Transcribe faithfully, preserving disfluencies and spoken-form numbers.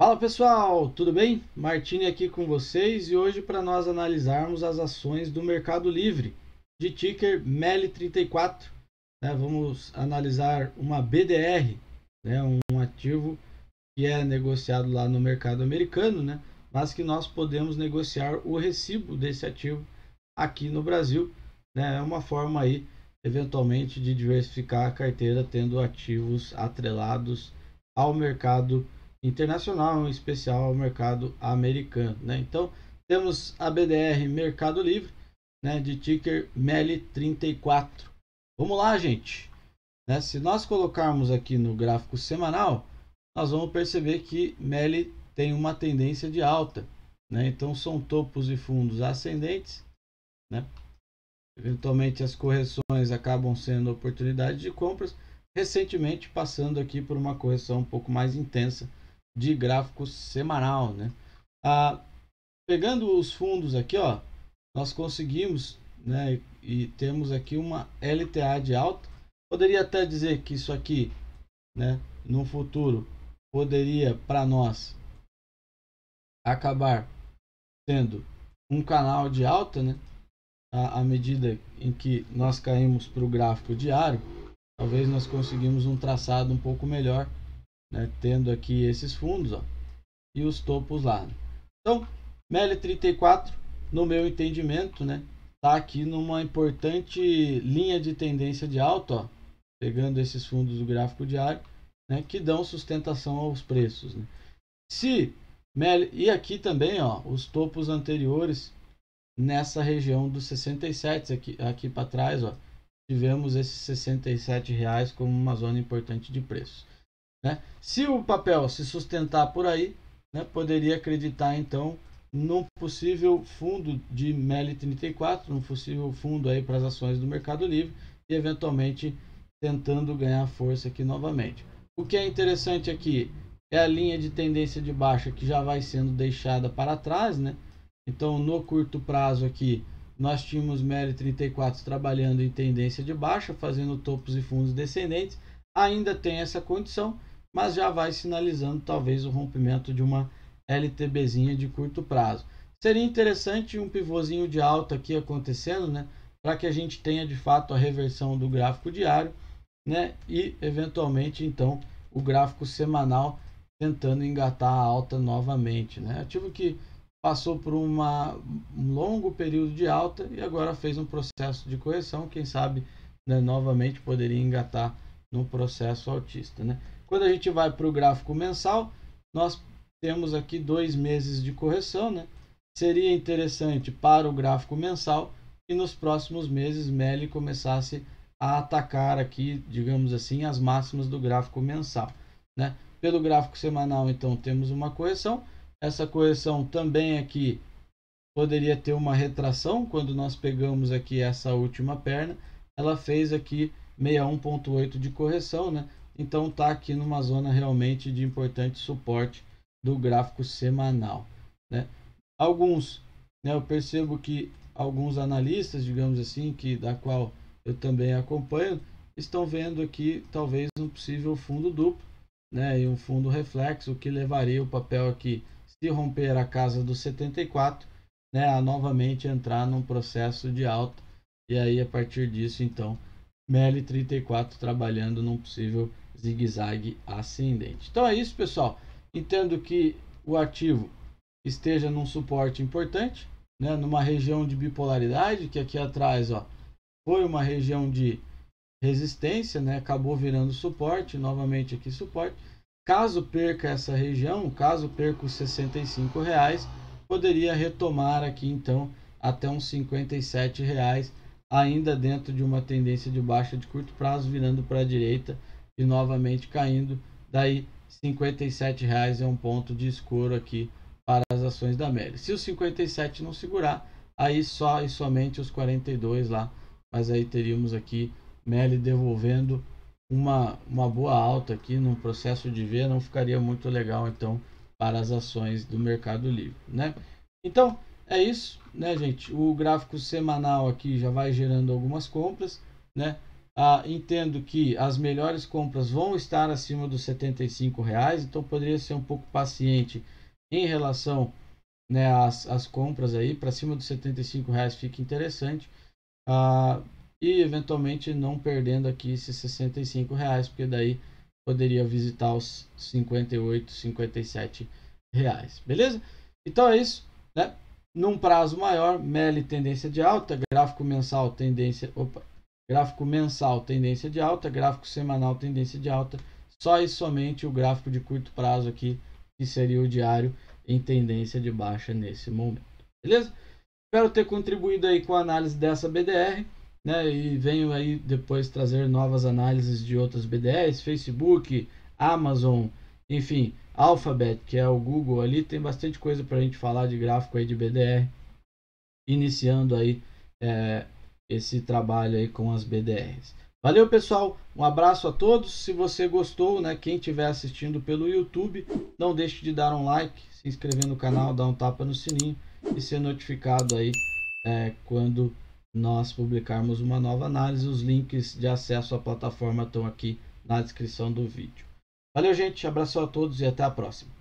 Fala pessoal, tudo bem? Martini aqui com vocês e hoje para nós analisarmos as ações do Mercado Livre de ticker M E L I trinta e quatro, né? Vamos analisar uma B D R, né? Um ativo que é negociado lá no mercado americano, né? Mas que nós podemos negociar o recibo desse ativo aqui no Brasil, né? É uma forma aí eventualmente de diversificar a carteira tendo ativos atrelados ao mercado internacional, em especial ao mercado americano, né? Então temos a B D R Mercado Livre, né, de ticker M E L I trinta e quatro. Vamos lá, gente, né? Se nós colocarmos aqui no gráfico semanal, nós vamos perceber que M E L I tem uma tendência de alta, né? Então são topos e fundos ascendentes, né? Eventualmente as correções acabam sendo oportunidade de compras, recentemente passando aqui por uma correção um pouco mais intensa de gráfico semanal, né? Ah, pegando os fundos aqui, ó, nós conseguimos, né, e temos aqui uma L T A de alta. Poderia até dizer que isso aqui, né, no futuro poderia para nós acabar sendo um canal de alta, né? À, à medida em que nós caímos para o gráfico diário, talvez nós conseguimos um traçado um pouco melhor, né, tendo aqui esses fundos, ó, e os topos lá, né? Então, M E L I trinta e quatro, no meu entendimento, né, tá aqui numa importante linha de tendência de alta, ó, pegando esses fundos do gráfico diário, né, que dão sustentação aos preços, né? Se M E L I, e aqui também, ó, os topos anteriores nessa região dos sessenta e sete aqui, aqui para trás, ó, tivemos esses sessenta e sete reais como uma zona importante de preço, né? Se o papel se sustentar por aí, né, poderia acreditar então num possível fundo de M E L I trinta e quatro, num possível fundo aí para as ações do Mercado Livre e eventualmente tentando ganhar força aqui novamente. O que é interessante aqui é a linha de tendência de baixa que já vai sendo deixada para trás, né? Então no curto prazo aqui nós tínhamos M E L I trinta e quatro trabalhando em tendência de baixa, fazendo topos e fundos descendentes. Ainda tem essa condição, mas já vai sinalizando talvez o rompimento de uma L T Bzinha de curto prazo. Seria interessante um pivôzinho de alta aqui acontecendo, né, para que a gente tenha de fato a reversão do gráfico diário, né, e eventualmente então o gráfico semanal tentando engatar a alta novamente, né? Ativo que passou por uma, um longo período de alta e agora fez um processo de correção, quem sabe, né, novamente poderia engatar num processo altista, né? Quando a gente vai para o gráfico mensal, nós temos aqui dois meses de correção, né? Seria interessante para o gráfico mensal que nos próximos meses M E L I começasse a atacar aqui, digamos assim, as máximas do gráfico mensal, né? Pelo gráfico semanal, então, temos uma correção. Essa correção também aqui poderia ter uma retração. Quando nós pegamos aqui essa última perna, ela fez aqui sessenta e um vírgula oito de correção, né? Então tá aqui numa zona realmente de importante suporte do gráfico semanal, né? Alguns, né, eu percebo que alguns analistas, digamos assim, que da qual eu também acompanho, estão vendo aqui talvez um possível fundo duplo, né, e um fundo reflexo, o que levaria o papel aqui, se romper a casa dos setenta e quatro, né, a novamente entrar num processo de alta. E aí a partir disso então M E L I trinta e quatro trabalhando num possível zigue-zague ascendente. Então é isso, pessoal. Entendo que o ativo esteja num suporte importante, né, numa região de bipolaridade que aqui atrás, ó, foi uma região de resistência, né, acabou virando suporte, novamente aqui suporte. Caso perca essa região, caso perca os sessenta e cinco reais, poderia retomar aqui então até uns cinquenta e sete reais, ainda dentro de uma tendência de baixa de curto prazo, virando para a direita e novamente caindo. Daí cinquenta e sete reais é um ponto de escuro aqui para as ações da M E L I. Se os cinquenta e sete não segurar, aí só e somente os quarenta e dois lá, mas aí teríamos aqui M E L I devolvendo Uma, uma boa alta aqui num processo de V, não ficaria muito legal então para as ações do Mercado Livre, né? Então é isso, né, gente? O gráfico semanal aqui já vai gerando algumas compras, né? Ah, entendo que as melhores compras vão estar acima dos setenta e cinco reais, então poderia ser um pouco paciente em relação, né, às, às compras aí. Para cima dos setenta e cinco reais fica interessante, ah, e eventualmente não perdendo aqui esses sessenta e cinco reais, porque daí poderia visitar os cinquenta e oito, cinquenta e sete reais, beleza? Então é isso, né? Num prazo maior, M E L I tendência de alta, gráfico mensal tendência... Opa! Gráfico mensal, tendência de alta. Gráfico semanal, tendência de alta. Só e somente o gráfico de curto prazo aqui, que seria o diário, em tendência de baixa nesse momento. Beleza? Espero ter contribuído aí com a análise dessa B D R, né? E venho aí depois trazer novas análises de outras B D Rs. Facebook, Amazon, enfim, Alphabet, que é o Google ali. Tem bastante coisa para a gente falar de gráfico aí de B D R. Iniciando aí... É... esse trabalho aí com as B D Rs. Valeu, pessoal, um abraço a todos. Se você gostou, né, quem estiver assistindo pelo YouTube, não deixe de dar um like, se inscrever no canal, dar um tapa no sininho e ser notificado aí é, quando nós publicarmos uma nova análise. Os links de acesso à plataforma estão aqui na descrição do vídeo. Valeu, gente, abraço a todos e até a próxima.